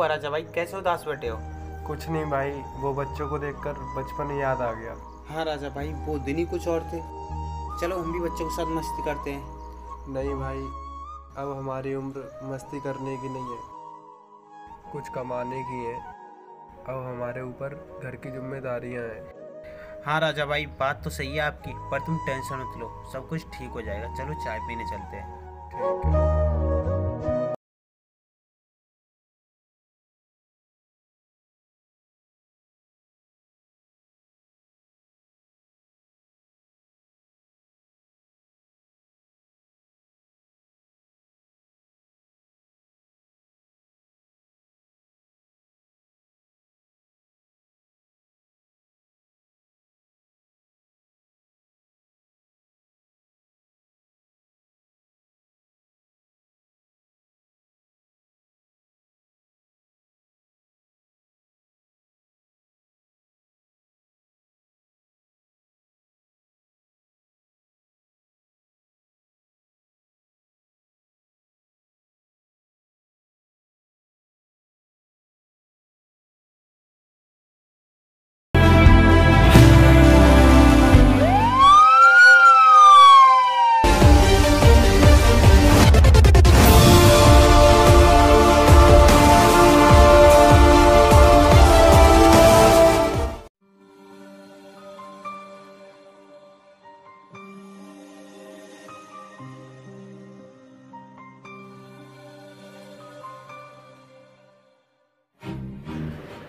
हुआ राजा भाई, कैसे उदास बैठे हो? कुछ नहीं भाई, वो बच्चों को देखकर बचपन याद आ गया। हाँ राजा भाई, वो दिन ही कुछ और थे। चलो हम भी बच्चों के साथ मस्ती करते हैं। नहीं भाई, अब हमारी उम्र मस्ती करने की नहीं है, कुछ कमाने की है। अब हमारे ऊपर घर की जिम्मेदारियाँ हैं। हाँ राजा भाई, बात तो सही है आपकी, पर तुम टेंशन मत लो, सब कुछ ठीक हो जाएगा। चलो चाय पीने चलते हैं। ठीक है।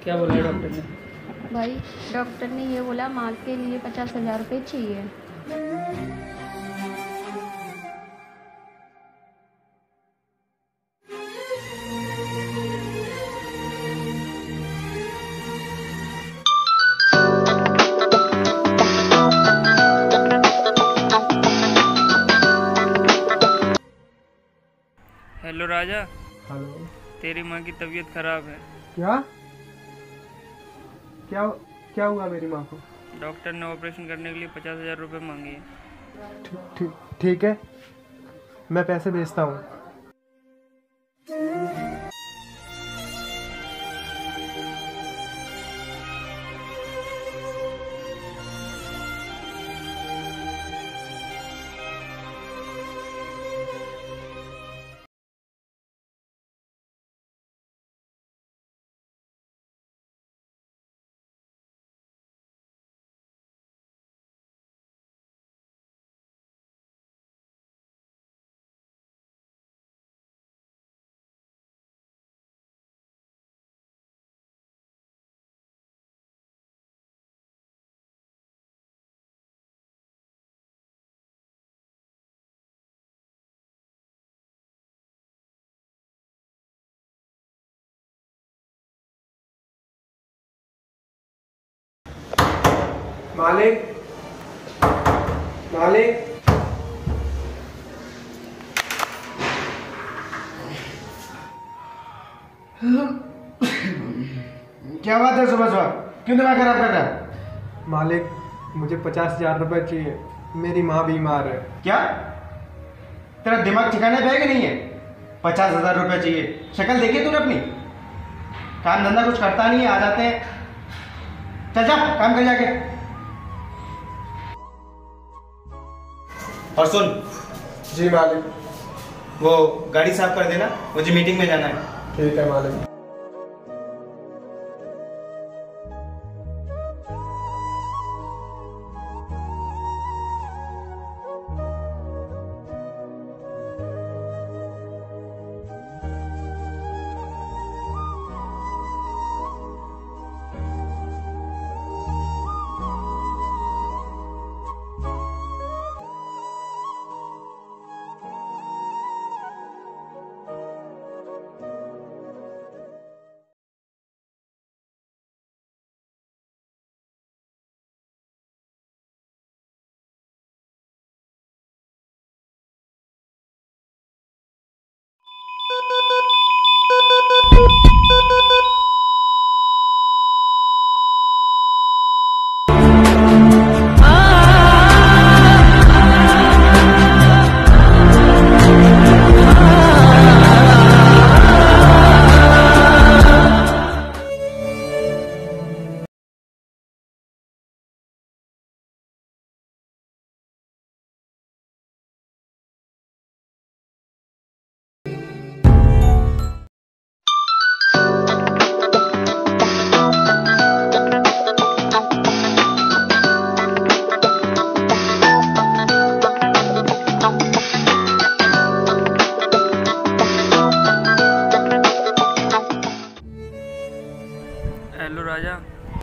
क्या बोला डॉक्टर ने? भाई डॉक्टर ने ये बोला माँ के लिए 50,000 रुपये चाहिए। हेलो राजा। हेलो। तेरी माँ की तबीयत खराब है। क्या क्या क्या हुआ मेरी माँ को? डॉक्टर ने ऑपरेशन करने के लिए 50,000 रुपये मांगे हैं। ठीक है, मैं पैसे भेजता हूँ। मालिक, मालिक। क्या बात है, सुबह सुबह क्यों दिमाग खराब कर रहा है? मालिक, मुझे 50,000 रुपये चाहिए, मेरी माँ बीमार है। क्या तेरा दिमाग ठिकाने पे है कि नहीं है? 50,000 रुपये चाहिए, शक्ल देखी तूने अपनी? काम धंधा कुछ करता नहीं है, आ जाते हैं। चल जा काम कर जाके। और सुन। जी मालिक। वो गाड़ी साफ कर देना, मुझे मीटिंग में जाना है। ठीक है मालिक।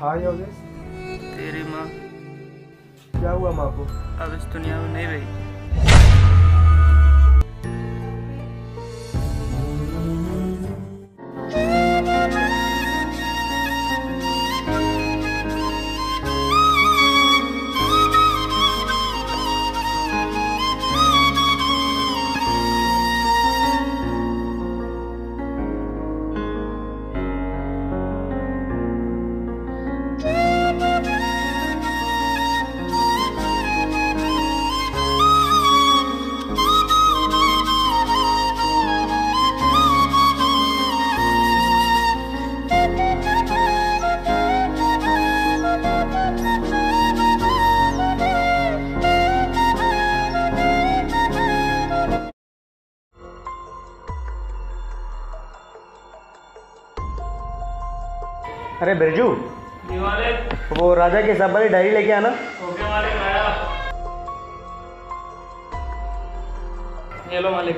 हाय योगेश, तेरी माँ। क्या हुआ माँ को? अब इस दुनिया में नहीं अरे बिरजू, वो राजा के हिसाब वाली डायरी लेके आना। ओके मालिक, आया। ये लो मालिक।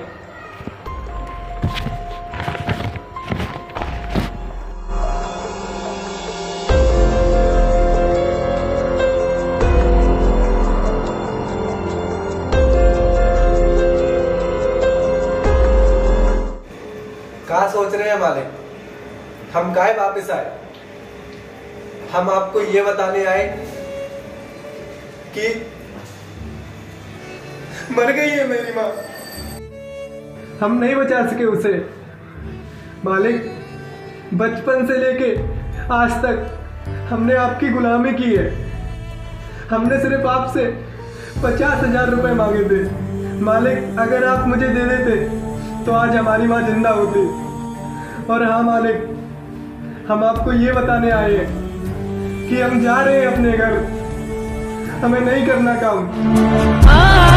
कहाँ सोच रहे हैं मालिक? हम काहे वापस आए? हम आपको ये बताने आए कि मर गई है मेरी माँ। हम नहीं बचा सके उसे मालिक। बचपन से लेके आज तक हमने आपकी गुलामी की है। हमने सिर्फ आपसे 50,000 रुपए मांगे थे मालिक। अगर आप मुझे दे देते तो आज हमारी माँ जिंदा होती। और हाँ मालिक, हम आपको ये बताने आए हैं कि हम जा रहे हैं अपने घर। हमें नहीं करना काम।